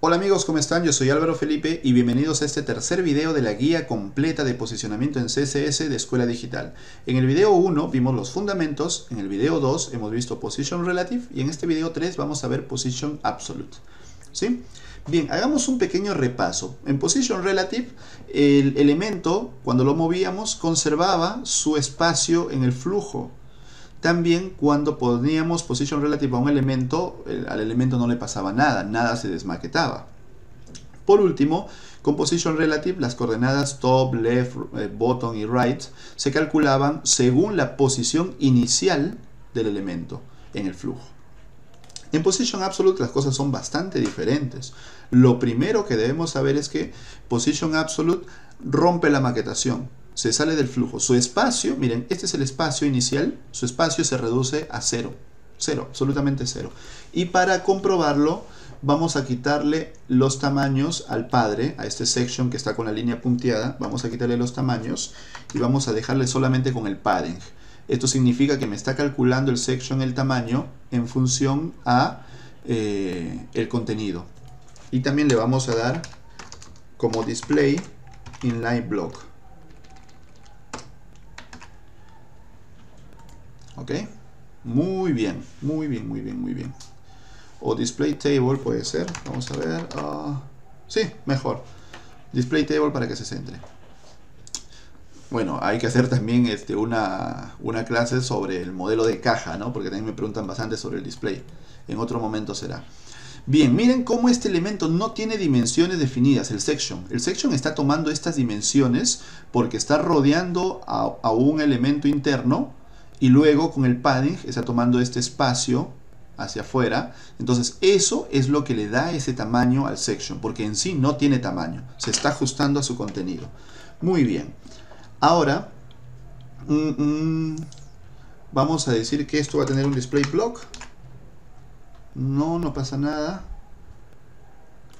Hola amigos, ¿cómo están? Yo soy Álvaro Felipe y bienvenidos a este tercer video de la guía completa de posicionamiento en CSS de Escuela Digital. En el video 1 vimos los fundamentos, en el video 2 hemos visto Position Relative y en este video 3 vamos a ver Position Absolute. ¿Sí? Bien, hagamos un pequeño repaso. En Position Relative, el elemento, cuando lo movíamos, conservaba su espacio en el flujo. También cuando poníamos posición relativa a un elemento, al elemento no le pasaba nada, nada se desmaquetaba. Por último, con position relative, las coordenadas top, left, bottom y right se calculaban según la posición inicial del elemento en el flujo. En Position Absolute las cosas son bastante diferentes. Lo primero que debemos saber es que Position Absolute rompe la maquetación. Se sale del flujo. Su espacio, miren, este es el espacio inicial, su espacio se reduce a cero. Cero, absolutamente cero. Y para comprobarlo, vamos a quitarle los tamaños al padre, a este section que está con la línea punteada. Vamos a quitarle los tamaños y vamos a dejarle solamente con el padding. Esto significa que me está calculando el section, el tamaño, en función a el contenido. Y también le vamos a dar como display inline block. ¿Ok? Muy bien, muy bien, muy bien, muy bien. O display table puede ser. Vamos a ver. Sí, mejor. Display table para que se centre. Bueno, hay que hacer también una clase sobre el modelo de caja, ¿no? Porque también me preguntan bastante sobre el display. En otro momento será. Bien, miren cómo este elemento no tiene dimensiones definidas, el section. El section está tomando estas dimensiones porque está rodeando a un elemento interno. Y luego con el padding está tomando este espacio hacia afuera. Entonces eso es lo que le da ese tamaño al section. Porque en sí no tiene tamaño. Se está ajustando a su contenido. Muy bien. Ahora vamos a decir que esto va a tener un display block. No, no pasa nada.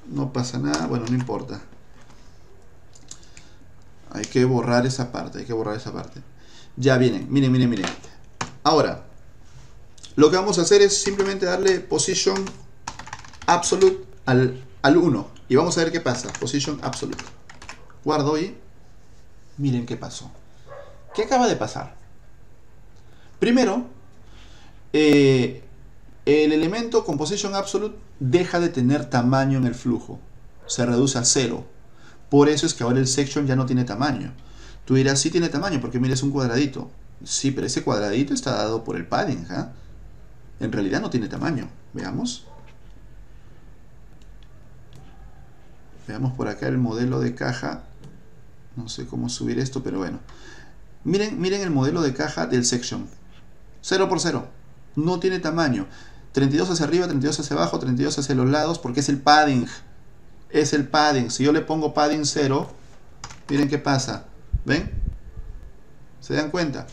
No pasa nada. Bueno, no importa. Hay que borrar esa parte. Hay que borrar esa parte. Ya vienen, miren, miren, miren. Ahora, lo que vamos a hacer es simplemente darle position absolute al 1. Y vamos a ver qué pasa. Position absolute. Guardo y miren qué pasó. ¿Qué acaba de pasar? Primero, el elemento con position absolute deja de tener tamaño en el flujo. Se reduce a 0. Por eso es que ahora el section ya no tiene tamaño. Tú dirás, sí tiene tamaño, porque mira, es un cuadradito. Sí, pero ese cuadradito está dado por el padding, ¿eh? En realidad no tiene tamaño. Veamos. Veamos por acá el modelo de caja. No sé cómo subir esto, pero bueno. Miren, miren el modelo de caja del section. 0 por 0. No tiene tamaño. 32 hacia arriba, 32 hacia abajo, 32 hacia los lados, porque es el padding. Es el padding. Si yo le pongo padding 0, miren qué pasa. ¿Ven? ¿Se dan cuenta?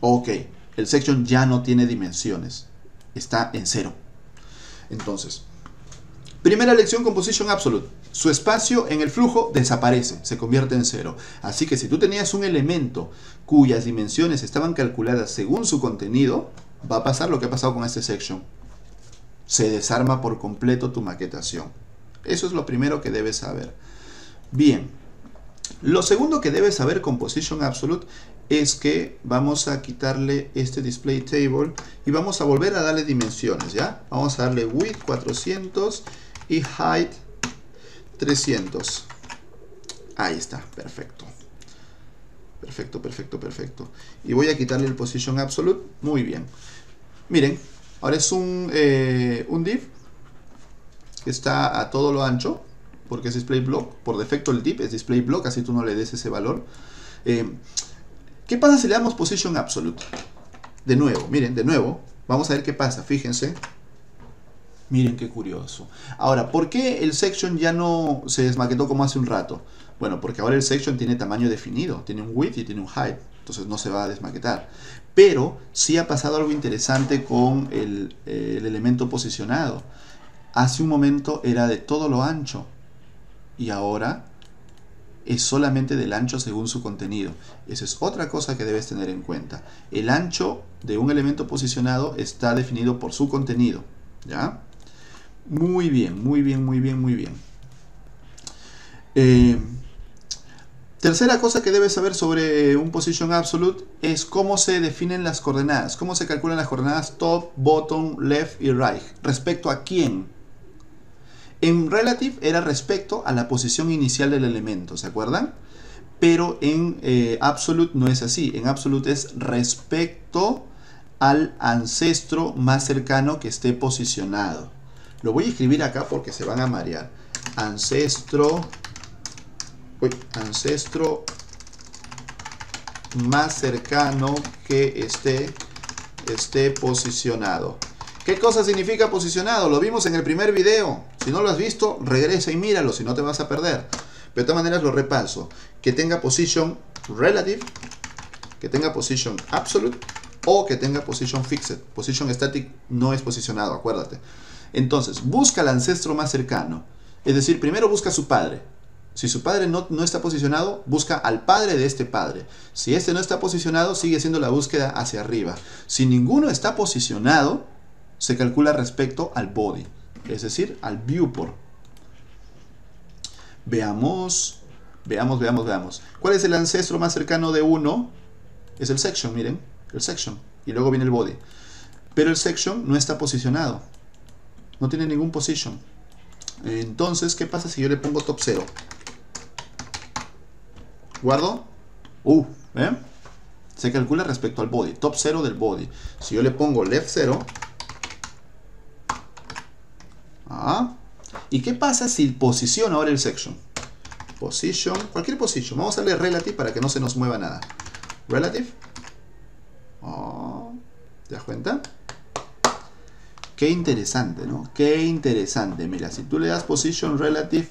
Ok, el section ya no tiene dimensiones. Está en cero. Entonces, primera lección con Position Absolute. Su espacio en el flujo desaparece, se convierte en cero. Así que si tú tenías un elemento cuyas dimensiones estaban calculadas según su contenido, va a pasar lo que ha pasado con este section. Se desarma por completo tu maquetación. Eso es lo primero que debes saber. Bien. Lo segundo que debes saber con Position Absolute es que vamos a quitarle este display table y vamos a volver a darle dimensiones, ¿ya? Vamos a darle width 400 y height 300. Ahí está, perfecto. Perfecto, perfecto, perfecto. Y voy a quitarle el Position Absolute. Muy bien. Miren, ahora es un div que está a todo lo ancho. Porque es display block, por defecto el div es display block, así tú no le des ese valor. ¿Qué pasa si le damos position absolute? De nuevo, miren, de nuevo, vamos a ver qué pasa, fíjense. Miren qué curioso. Ahora, ¿por qué el section ya no se desmaquetó como hace un rato? Bueno, porque ahora el section tiene tamaño definido, tiene un width y tiene un height, entonces no se va a desmaquetar. Pero sí ha pasado algo interesante con el elemento posicionado. Hace un momento era de todo lo ancho. Y ahora es solamente del ancho según su contenido. Esa es otra cosa que debes tener en cuenta. El ancho de un elemento posicionado está definido por su contenido, ¿ya? Muy bien, muy bien, muy bien, muy bien. Tercera cosa que debes saber sobre un Position Absolute es cómo se definen las coordenadas, cómo se calculan las coordenadas top, bottom, left y right. ¿Respecto a quién? En Relative era respecto a la posición inicial del elemento, ¿se acuerdan? Pero en Absolute no es así. En Absolute es respecto al ancestro más cercano que esté posicionado. Lo voy a escribir acá porque se van a marear. Ancestro más cercano que esté posicionado. ¿Qué cosa significa posicionado? Lo vimos en el primer video. Si no lo has visto, regresa y míralo, si no te vas a perder. Pero de todas maneras lo repaso. Que tenga Position Relative, que tenga Position Absolute o que tenga Position Fixed. Position Static no es posicionado, acuérdate. Entonces, busca el ancestro más cercano. Es decir, primero busca a su padre. Si su padre no está posicionado, busca al padre de este padre. Si este no está posicionado, sigue siendo la búsqueda hacia arriba. Si ninguno está posicionado, se calcula respecto al body, es decir, al viewport. Veamos. ¿Cuál es el ancestro más cercano de uno? Es el section, miren, el section. Y luego viene el body. Pero el section no está posicionado. No tiene ningún position. Entonces, ¿qué pasa si yo le pongo top 0? Guardo. Se calcula respecto al body, top 0 del body. Si yo le pongo left 0. ¿Y qué pasa si posiciono ahora el section? Position, cualquier position. Vamos a darle relative para que no se nos mueva nada. Relative. ¿Te das cuenta? Qué interesante, ¿no? Qué interesante. Mira, si tú le das Position Relative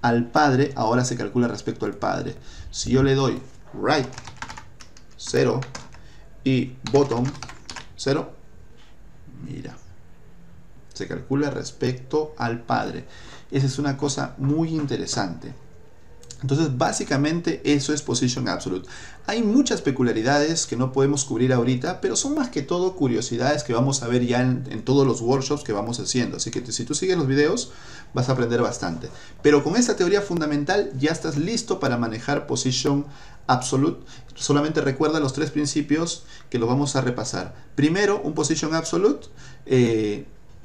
al padre, ahora se calcula respecto al padre. Si yo le doy right 0 y bottom 0, mira, se calcula respecto al padre. Esa es una cosa muy interesante. Entonces, básicamente eso es Position Absolute. Hay muchas peculiaridades que no podemos cubrir ahorita, pero son más que todo curiosidades que vamos a ver ya en todos los workshops que vamos haciendo. Así que si tú sigues los videos, vas a aprender bastante. Pero con esta teoría fundamental ya estás listo para manejar Position Absolute. Solamente recuerda los tres principios que los vamos a repasar. Primero, un Position Absolute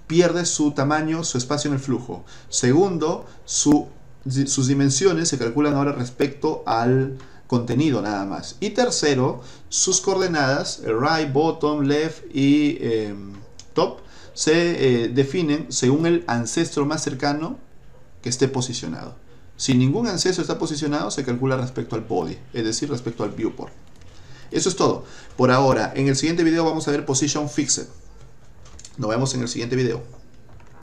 pierde su tamaño, su espacio en el flujo. Segundo, sus dimensiones se calculan ahora respecto al contenido nada más. Y tercero, sus coordenadas, right, bottom, left y top, se definen según el ancestro más cercano que esté posicionado. Si ningún ancestro está posicionado, se calcula respecto al body, es decir, respecto al viewport. Eso es todo por ahora. En el siguiente video vamos a ver Position Fixed. Nos vemos en el siguiente video.